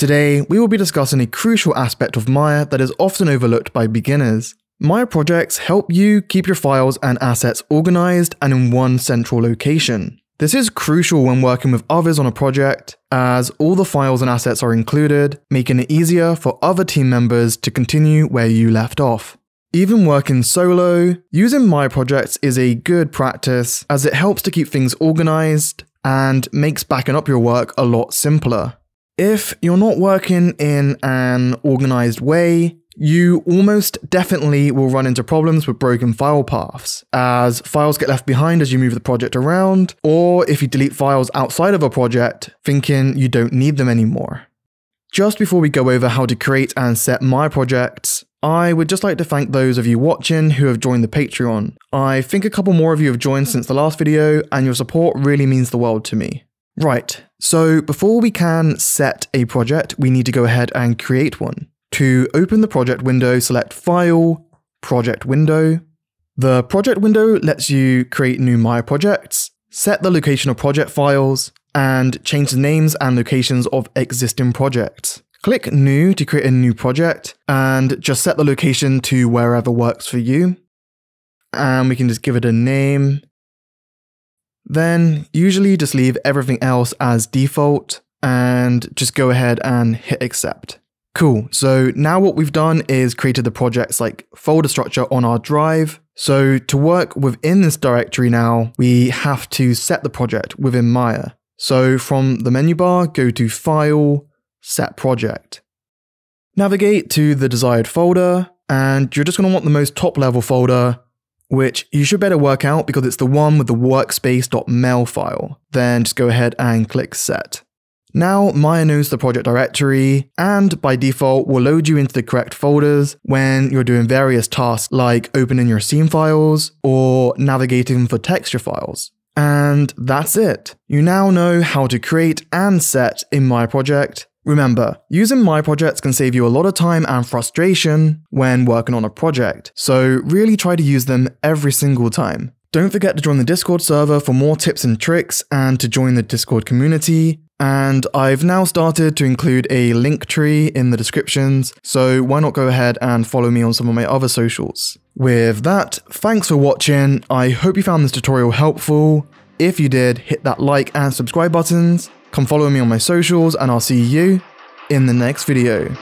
Today, we will be discussing a crucial aspect of Maya that is often overlooked by beginners. Maya projects help you keep your files and assets organized and in one central location. This is crucial when working with others on a project, as all the files and assets are included, making it easier for other team members to continue where you left off. Even working solo, using Maya projects is a good practice as it helps to keep things organized and makes backing up your work a lot simpler. If you're not working in an organized way, you almost definitely will run into problems with broken file paths, as files get left behind as you move the project around, or if you delete files outside of a project, thinking you don't need them anymore. Just before we go over how to create and set Maya projects, I would just like to thank those of you watching who have joined the Patreon. I think a couple more of you have joined since the last video, and your support really means the world to me. Right, so before we can set a project, we need to go ahead and create one. To open the project window, select File, Project Window. The project window lets you create new Maya projects, set the location of project files, and change the names and locations of existing projects. Click New to create a new project, and just set the location to wherever works for you. And we can just give it a name. Then usually just leave everything else as default, and just go ahead and hit Accept. Cool, so now what we've done is created the project's folder structure on our drive. So to work within this directory now, we have to set the project within Maya. So from the menu bar, go to File, Set Project. Navigate to the desired folder, and you're just going to want the most top level folder, which you should better work out because it's the one with the workspace.mel file. Then just go ahead and click Set. Now Maya knows the project directory, and by default will load you into the correct folders when you're doing various tasks like opening your scene files or navigating for texture files. And that's it. You now know how to create and set a Maya project. Remember, using Maya projects can save you a lot of time and frustration when working on a project, so really try to use them every single time. Don't forget to join the Discord server for more tips and tricks and to join the Discord community. And I've now started to include a link tree in the descriptions, so why not go ahead and follow me on some of my other socials. With that, thanks for watching. I hope you found this tutorial helpful. If you did, hit that like and subscribe buttons. Come follow me on my socials, and I'll see you in the next video.